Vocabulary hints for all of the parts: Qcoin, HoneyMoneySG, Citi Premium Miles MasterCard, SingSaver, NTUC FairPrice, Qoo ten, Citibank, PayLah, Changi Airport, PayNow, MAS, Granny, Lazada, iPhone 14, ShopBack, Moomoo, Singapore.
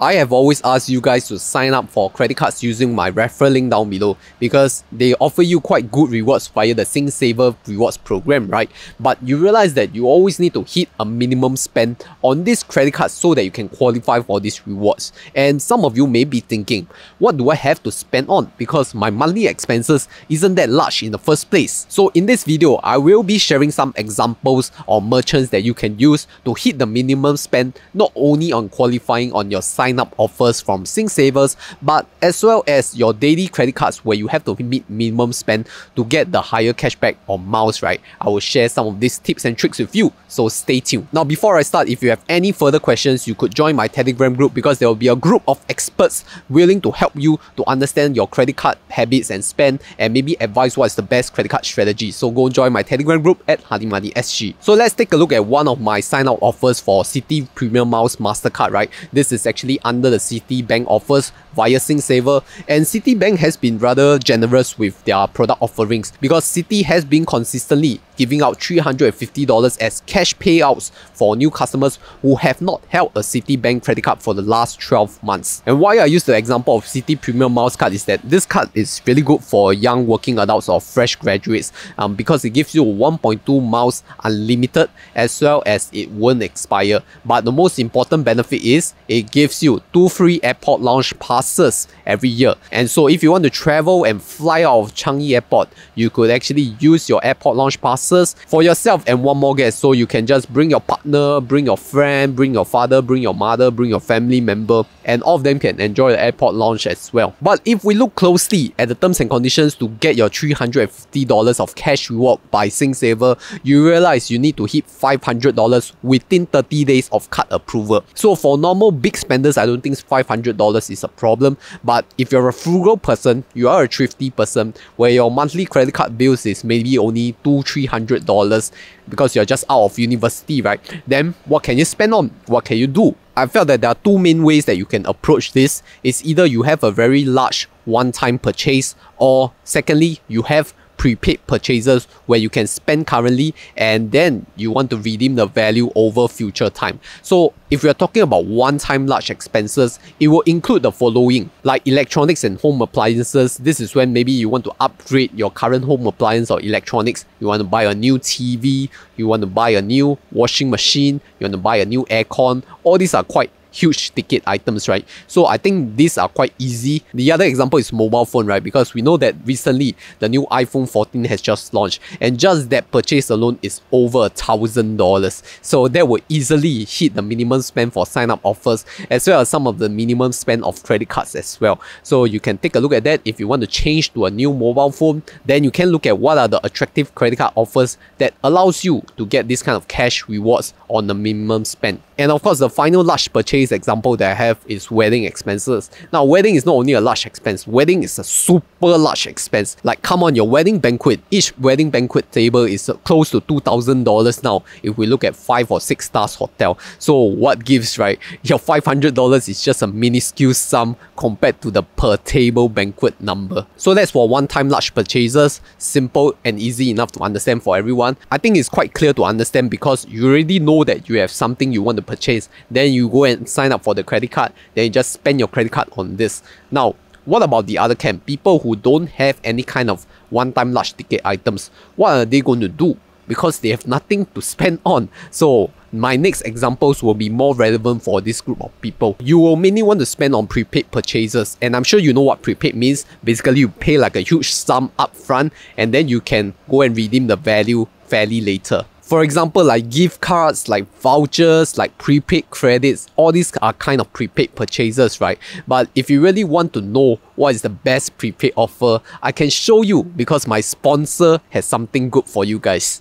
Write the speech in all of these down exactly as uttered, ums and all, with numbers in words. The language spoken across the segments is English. I have always asked you guys to sign up for credit cards using my referral link down below because they offer you quite good rewards via the SingSaver rewards program, right? But you realize that you always need to hit a minimum spend on this credit card so that you can qualify for these rewards. And some of you may be thinking, what do I have to spend on? Because my monthly expenses isn't that large in the first place. So in this video, I will be sharing some examples or merchants that you can use to hit the minimum spend, not only on qualifying on your site up offers from SingSavers, but as well as your daily credit cards where you have to meet minimum spend to get the higher cashback or miles, right? I will share some of these tips and tricks with you, so stay tuned. Now before I start, if you have any further questions, you could join my Telegram group because there will be a group of experts willing to help you to understand your credit card habits and spend, and maybe advise what's the best credit card strategy. So go join my Telegram group at HoneyMoneySG. So let's take a look at one of my sign up offers for Citi Premium Miles MasterCard, right? This is actually under the Citibank offers via SingSaver, and Citibank has been rather generous with their product offerings because Citi has been consistently giving out three hundred fifty dollars as cash payouts for new customers who have not held a Citibank credit card for the last twelve months. And why I use the example of Citi Premium Miles card is that this card is really good for young working adults or fresh graduates um, because it gives you one point two miles unlimited, as well as it won't expire. But the most important benefit is it gives you two free airport lounge passes every year. And so if you want to travel and fly out of Changi Airport, you could actually use your airport lounge passes for yourself and one more guest. So you can just bring your partner, bring your friend, bring your father, bring your mother, bring your family member, and all of them can enjoy the airport lounge as well. But if we look closely at the terms and conditions to get your three hundred fifty dollars of cash reward by SingSaver, you realize you need to hit five hundred dollars within thirty days of card approval. So for normal big spenders, I don't think five hundred dollars is a problem. But if you're a frugal person, you are a thrifty person where your monthly credit card bills is maybe only two, three hundred dollars because you're just out of university, right? Then what can you spend on? What can you do? I felt that there are two main ways that you can approach this. It's either you have a very large one-time purchase, or secondly, you have prepaid purchases where you can spend currently and then you want to redeem the value over future time. So if you're talking about one-time large expenses, it will include the following, like electronics and home appliances. This is when maybe you want to upgrade your current home appliance or electronics. You want to buy a new T V, you want to buy a new washing machine, you want to buy a new aircon. All these are quite huge ticket items, right? So I think these are quite easy. The other example is mobile phone, right? Because we know that recently the new iPhone fourteen has just launched, and just that purchase alone is over a thousand dollars. So that will easily hit the minimum spend for sign up offers, as well as some of the minimum spend of credit cards as well. So you can take a look at that. If you want to change to a new mobile phone, then you can look at what are the attractive credit card offers that allows you to get this kind of cash rewards on the minimum spend. And of course, the final large purchase example that I have is wedding expenses. Now, wedding is not only a large expense, wedding is a super large expense. Like, come on, your wedding banquet, each wedding banquet table is close to two thousand dollars now if we look at five or six stars hotel. So what gives, right? Your five hundred dollars is just a minuscule sum compared to the per table banquet number. So that's for one-time large purchases, simple and easy enough to understand for everyone. I think it's quite clear to understand because you already know that you have something you want to purchase, then you go and sign up for the credit card, then you just spend your credit card on this. Now, what about the other camp? People who don't have any kind of one-time large ticket items, what are they going to do? Because they have nothing to spend on. So my next examples will be more relevant for this group of people. You will mainly want to spend on prepaid purchases, and I'm sure you know what prepaid means. Basically, you pay like a huge sum up front and then you can go and redeem the value fairly later. For example, like gift cards, like vouchers, like prepaid credits, all these are kind of prepaid purchases, right? But if you really want to know what is the best prepaid offer, I can show you because my sponsor has something good for you guys.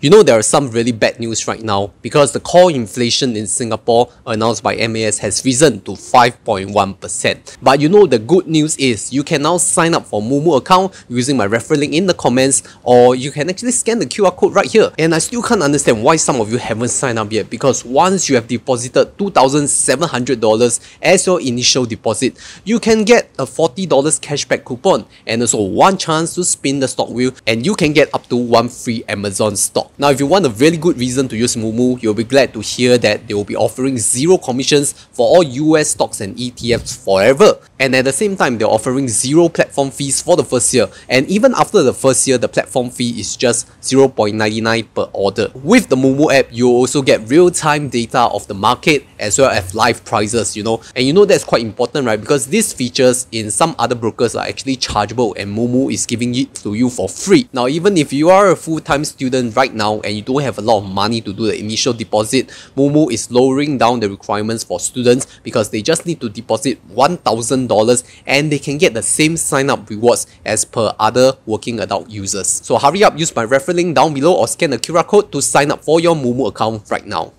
You know, there are some really bad news right now because the core inflation in Singapore announced by M A S has risen to five point one percent. But you know, the good news is you can now sign up for Moomoo account using my referral link in the comments, or you can actually scan the Q R code right here. And I still can't understand why some of you haven't signed up yet, because once you have deposited two thousand seven hundred dollars as your initial deposit, you can get a forty dollars cashback coupon and also one chance to spin the stock wheel, and you can get up to one free Amazon stock. Now, if you want a really good reason to use Moomoo, you'll be glad to hear that they will be offering zero commissions for all U S stocks and E T Fs forever. And at the same time, they're offering zero platform fees for the first year. And even after the first year, the platform fee is just zero point nine nine per order. With the Moomoo app, you'll also get real-time data of the market as well as live prices, you know. And you know that's quite important, right? Because these features in some other brokers are actually chargeable and Moomoo is giving it to you for free. Now, even if you are a full-time student right now and you don't have a lot of money to do the initial deposit, Moomoo is lowering down the requirements for students because they just need to deposit one thousand dollars and they can get the same sign-up rewards as per other working adult users. So hurry up, use my referral link down below or scan the Q R code to sign up for your Moomoo account right now.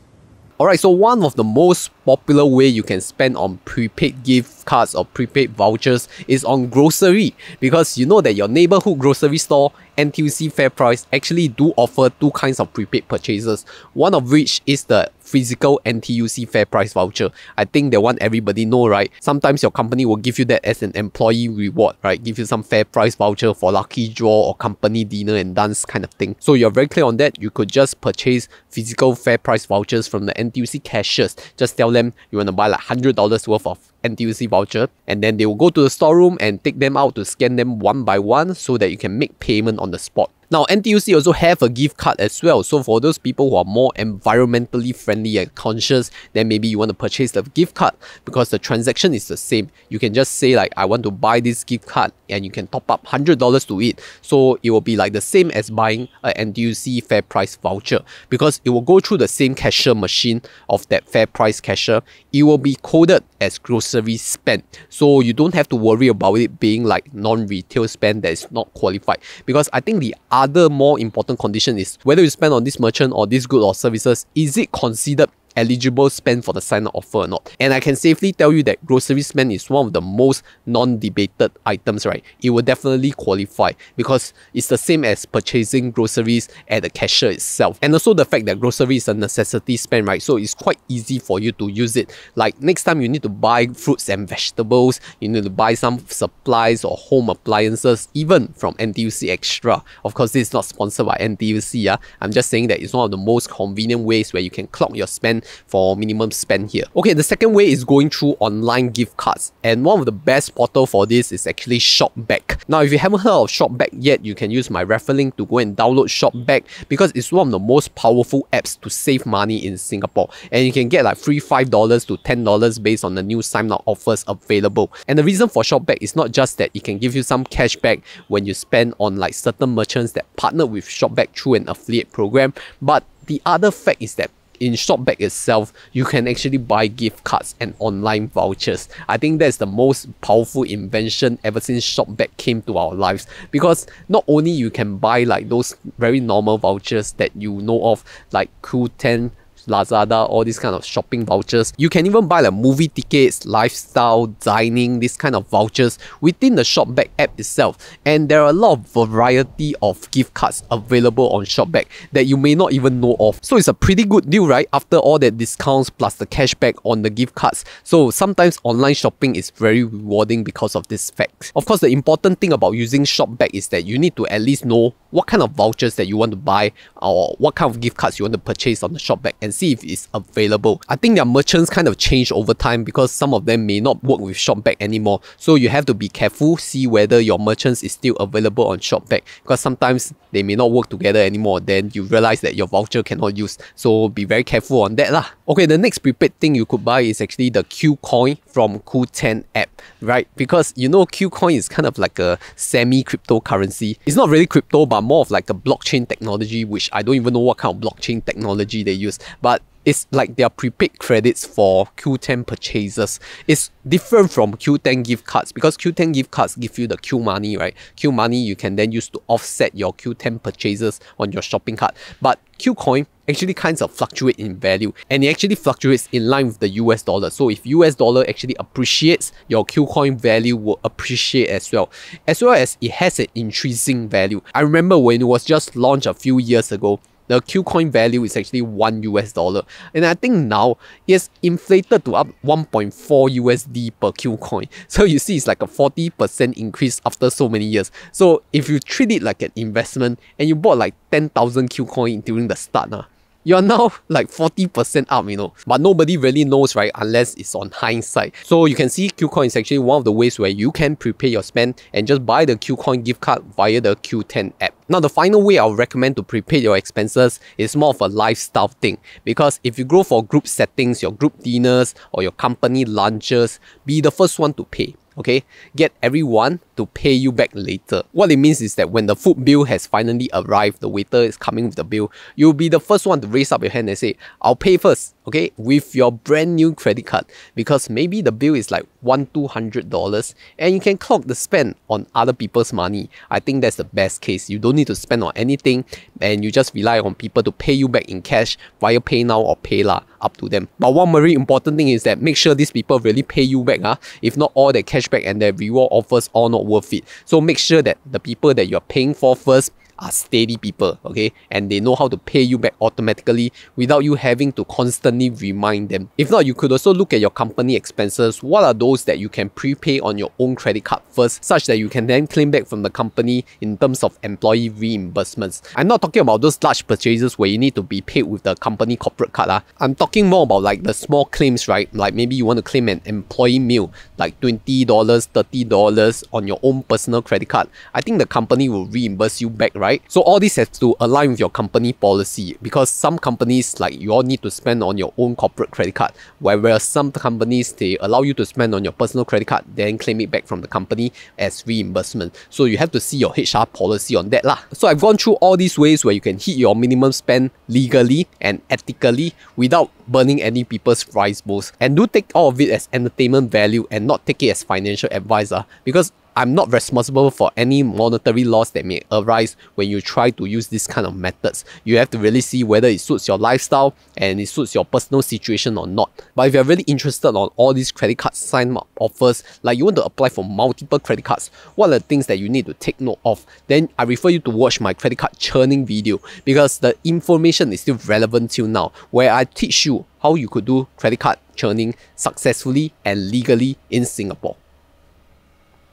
Alright, so one of the most popular way you can spend on prepaid gift cards or prepaid vouchers is on grocery, because you know that your neighborhood grocery store, N T U C FairPrice, actually do offer two kinds of prepaid purchases, one of which is the physical N T U C FairPrice voucher. I think the one everybody know, right? Sometimes your company will give you that as an employee reward, right? Give you some FairPrice voucher for lucky draw or company dinner and dance kind of thing. So you're very clear on that. You could just purchase physical FairPrice vouchers from the N T U C cashiers. Just tell them you want to buy like one hundred dollars worth of N T U C voucher, and then they will go to the storeroom and take them out to scan them one by one so that you can make payment on the spot. Now, N T U C also have a gift card as well. So for those people who are more environmentally friendly and conscious, then maybe you want to purchase the gift card because the transaction is the same. You can just say like, I want to buy this gift card, and you can top up one hundred dollars to it. So it will be like the same as buying an N T U C FairPrice voucher because it will go through the same cashier machine of that FairPrice cashier. It will be coded as grocery spend. So you don't have to worry about it being like non-retail spend that is not qualified, because I think the other more important condition is whether you spend on this merchant or this good or services, is it considered eligible spend for the sign-up offer or not? And I can safely tell you that grocery spend is one of the most non-debated items, right? It will definitely qualify because it's the same as purchasing groceries at the cashier itself. And also the fact that grocery is a necessity spend, right? So it's quite easy for you to use it. Like next time you need to buy fruits and vegetables, you need to buy some supplies or home appliances, even from N T U C Extra. Of course, this is not sponsored by N T U C. Yeah? I'm just saying that it's one of the most convenient ways where you can clock your spend for minimum spend here. Okay, the second way is going through online gift cards, and one of the best portal for this is actually ShopBack. Now, if you haven't heard of ShopBack yet, you can use my referral link to go and download ShopBack because it's one of the most powerful apps to save money in Singapore, and you can get like free five to ten dollars based on the new sign-up offers available. And the reason for ShopBack is not just that it can give you some cash back when you spend on like certain merchants that partner with ShopBack through an affiliate program, but the other fact is that in ShopBack itself, you can actually buy gift cards and online vouchers. I think that's the most powerful invention ever since ShopBack came to our lives, because not only you can buy like those very normal vouchers that you know of, like Qoo ten, Lazada, all these kind of shopping vouchers. You can even buy like movie tickets, lifestyle, dining, this kind of vouchers within the ShopBack app itself. And there are a lot of variety of gift cards available on ShopBack that you may not even know of. So it's a pretty good deal, right? After all that discounts plus the cashback on the gift cards. So sometimes online shopping is very rewarding because of this fact. Of course, the important thing about using ShopBack is that you need to at least know what kind of vouchers that you want to buy or what kind of gift cards you want to purchase on the ShopBack and see if it's available. I think their merchants kind of change over time because some of them may not work with ShopBack anymore. So you have to be careful, see whether your merchants is still available on ShopBack, because sometimes they may not work together anymore. Then you realize that your voucher cannot use. So be very careful on that lah. Okay, the next prepaid thing you could buy is actually the Qcoin from Qoo ten app, right? Because you know Qcoin is kind of like a semi-cryptocurrency. It's not really crypto, but more of like a blockchain technology, which I don't even know what kind of blockchain technology they use. But it's like their prepaid credits for Qoo ten purchases. It's different from Qoo ten gift cards because Qoo ten gift cards give you the Q money, right? Q money you can then use to offset your Qoo ten purchases on your shopping cart. But Qcoin actually kinds of fluctuate in value, and it actually fluctuates in line with the U S dollar. So if U S dollar actually appreciates, your Qcoin value will appreciate as well, as well as it has an intrinsic value. I remember when it was just launched a few years ago, The Qcoin value is actually one U S dollar. And I think now it's inflated to up one point four U S D per Qcoin. So you see it's like a forty percent increase after so many years. So if you treat it like an investment and you bought like ten thousand Qcoin during the start, nah, you are now like forty percent up, you know. But nobody really knows, right? Unless it's on hindsight. So you can see Qcoin is actually one of the ways where you can prepare your spend and just buy the Qcoin gift card via the Qoo ten app. Now, the final way I'll recommend to prepare your expenses is more of a lifestyle thing. Because if you go for group settings, your group dinners or your company lunches, be the first one to pay. Okay, get everyone to pay you back later. What it means is that when the food bill has finally arrived, the waiter is coming with the bill, you'll be the first one to raise up your hand and say, I'll pay first, okay, with your brand new credit card, because maybe the bill is like one, two hundred dollars and you can clock the spend on other people's money. I think that's the best case. You don't need to spend on anything and you just rely on people to pay you back in cash via PayNow or PayLah, up to them. But one very important thing is that make sure these people really pay you back. Huh? If not, all that cashback and their reward offers are not worth it. So make sure that the people that you're paying for first are steady people, okay, and they know how to pay you back automatically without you having to constantly remind them. If not, you could also look at your company expenses. What are those that you can prepay on your own credit card first, such that you can then claim back from the company in terms of employee reimbursements? I'm not talking about those large purchases where you need to be paid with the company corporate card. ah. I'm talking more about like the small claims, right? Like maybe you want to claim an employee meal, like twenty dollars, thirty dollars on your own personal credit card. I think the company will reimburse you back, right? Right? So all this has to align with your company policy, because some companies, like, you all need to spend on your own corporate credit card, whereas some companies, they allow you to spend on your personal credit card, then claim it back from the company as reimbursement. So you have to see your H R policy on that lah. So I've gone through all these ways where you can hit your minimum spend legally and ethically without burning any people's rice bowls. And do take all of it as entertainment value and not take it as financial advice, ah, because I'm not responsible for any monetary loss that may arise when you try to use this kind of methods. You have to really see whether it suits your lifestyle and it suits your personal situation or not. But if you're really interested on all these credit card sign-up offers, like you want to apply for multiple credit cards, what are the things that you need to take note of? Then I refer you to watch my credit card churning video, because the information is still relevant till now, where I teach you how you could do credit card churning successfully and legally in Singapore.